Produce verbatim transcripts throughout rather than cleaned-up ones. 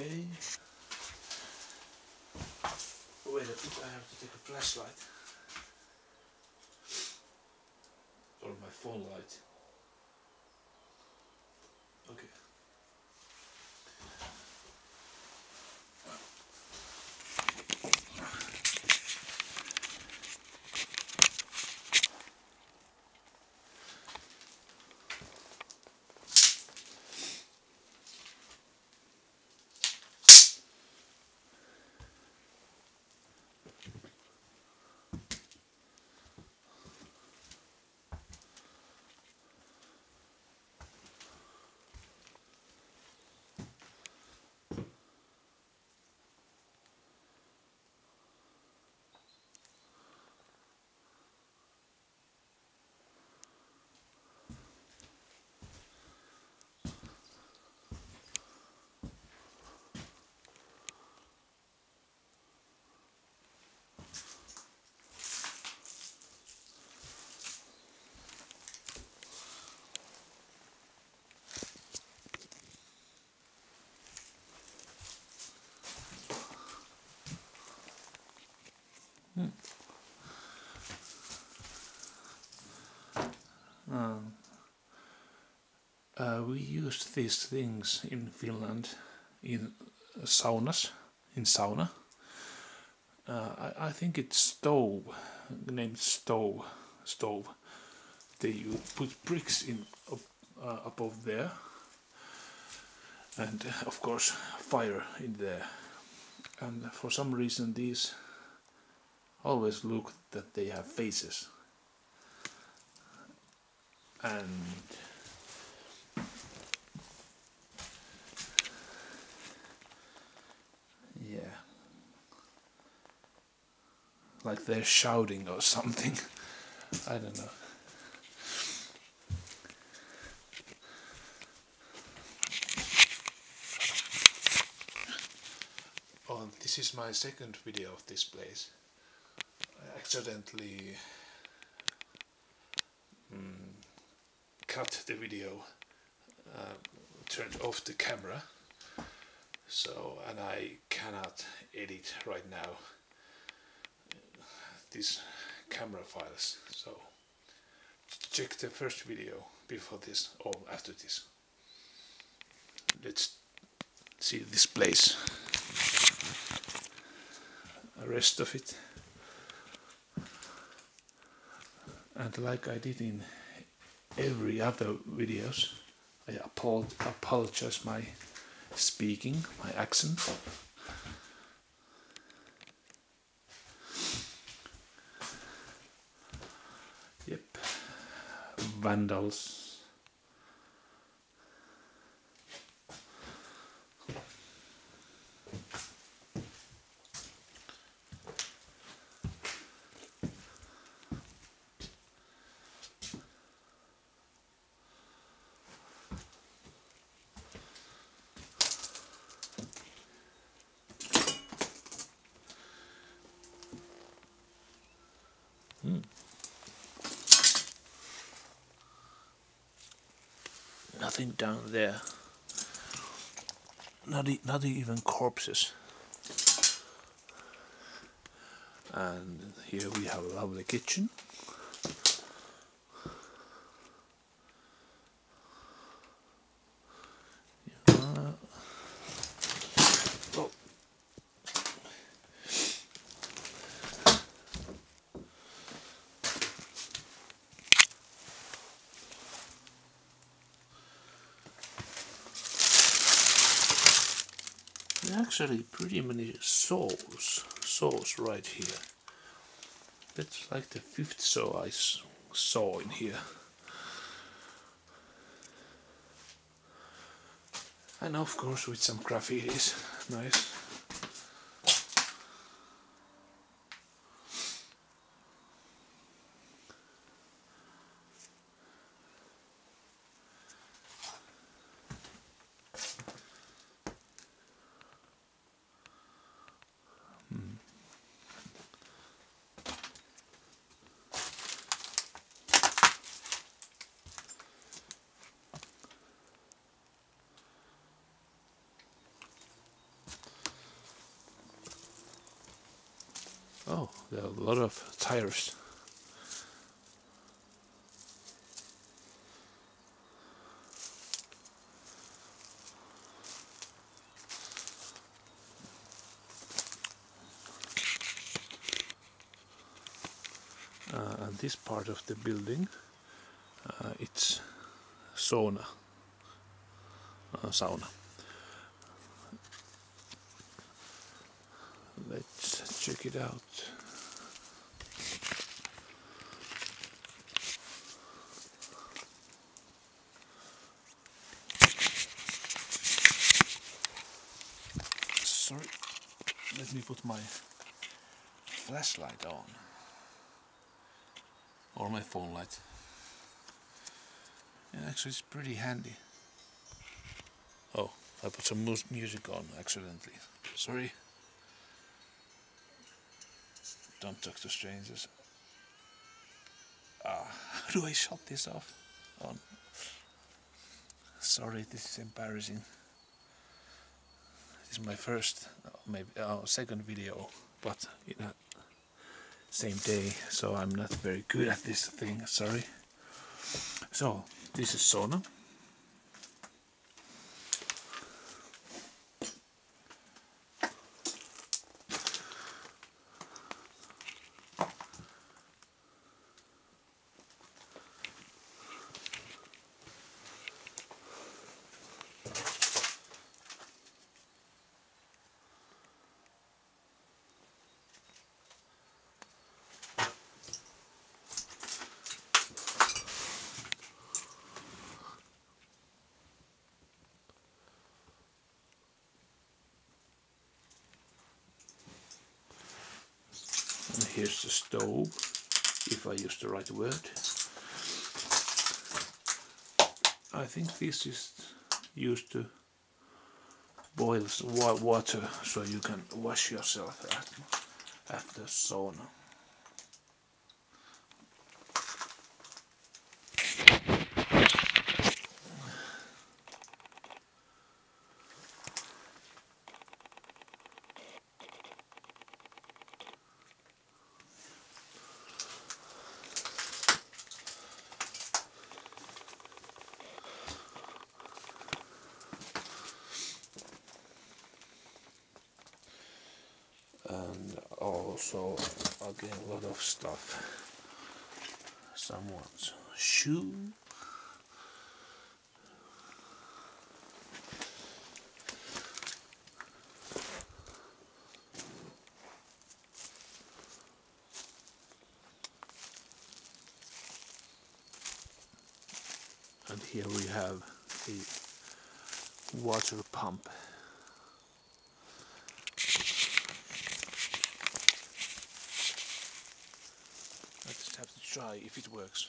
Okay. Oh, wait, I think I have to take a flashlight. Or my phone light. Okay. Um, uh, we used these things in Finland in saunas, in sauna. Uh, I, I think it's stove, named stove, stove. They you put bricks in up, uh, above there, and uh, of course fire in there. And for some reason these always look that they have faces. And yeah, like they're shouting or something. I don't know. Oh, this is my second video of this place. I accidentally cut the video, uh, turned off the camera, so and I cannot edit right now these camera files, so check the first video before this or after this. Let's see this place, the rest of it, and like I did in every other videos, I apologize my speaking, my accent. Yep, vandals. Nothing down there. Not e not even corpses. And here we have a lovely kitchen. Yeah. Oh. Actually pretty many saws saws right here. That's like the fifth saw I saw in here. And of course with some graffitis. Nice. Oh, there are a lot of tires. Uh, and this part of the building, uh, it's sauna. Uh, sauna. Let's check it out. Sorry, let me put my flashlight on. Or my phone light. And actually it's pretty handy. Oh, I put some music on accidentally. Sorry. Don't talk to strangers. Ah, how do I shut this off? On. Sorry, this is embarrassing. This is my first, maybe oh, second video, but you know, same day, so I'm not very good at this thing. Sorry. So this is sauna. Here's the stove, if I use the right word. I think this is used to boil water so you can wash yourself after sauna. And also again a lot of stuff. Someone's shoe. And here we have a water pump. Try if it works.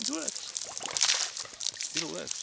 It works. It works.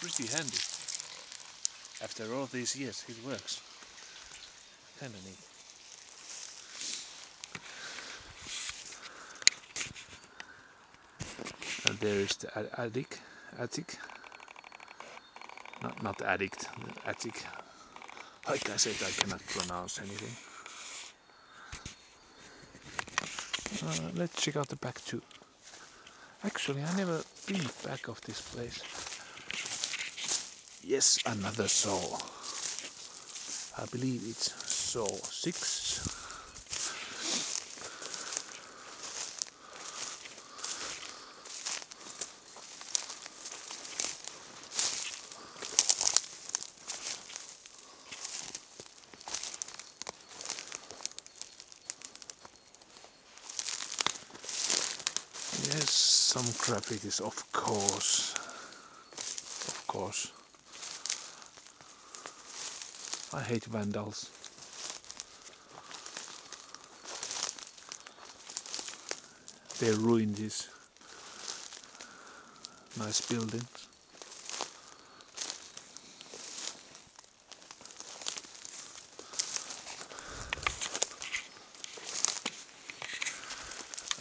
Pretty handy. After all these years, it works. Kind of neat. And there is the ad attic, attic. Not not addict, the attic. Like I said, I cannot pronounce anything. Uh, let's check out the back too. Actually, I never been back of this place. Yes, another soul. I believe it's. So six. Yes, some graffitis, of course, of course. I hate vandals. They ruined this nice building.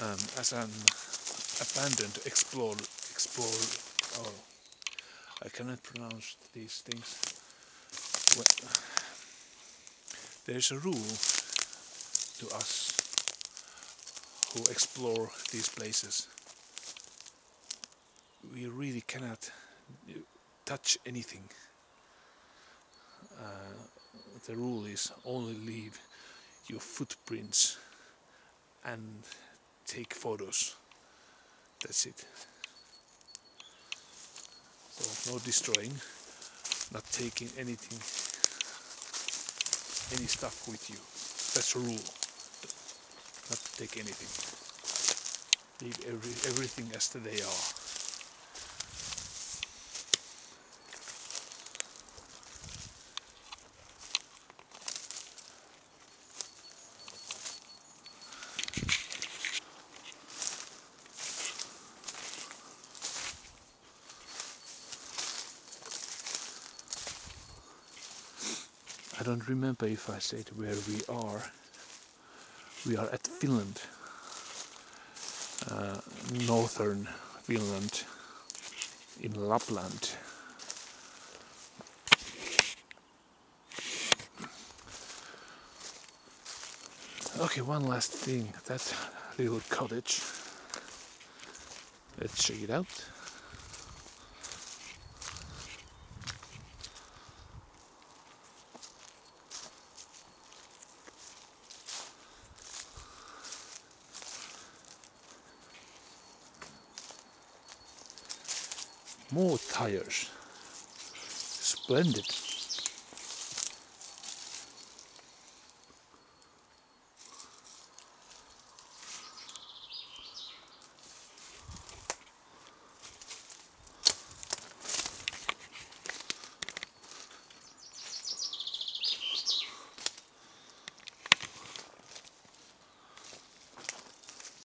um, as an abandoned explore, explore, oh, I cannot pronounce these things. Well, there's a rule to us who explore these places. We really cannot touch anything. Uh, the rule is only leave your footprints and take photos. That's it. So no destroying, not taking anything, any stuff with you. That's a rule. Not take anything. Leave every everything as they are. I don't remember if I said where we are. We are at Finland, uh, northern Finland, in Lapland. Okay, one last thing, that little cottage. Let's check it out. More tires. Splendid.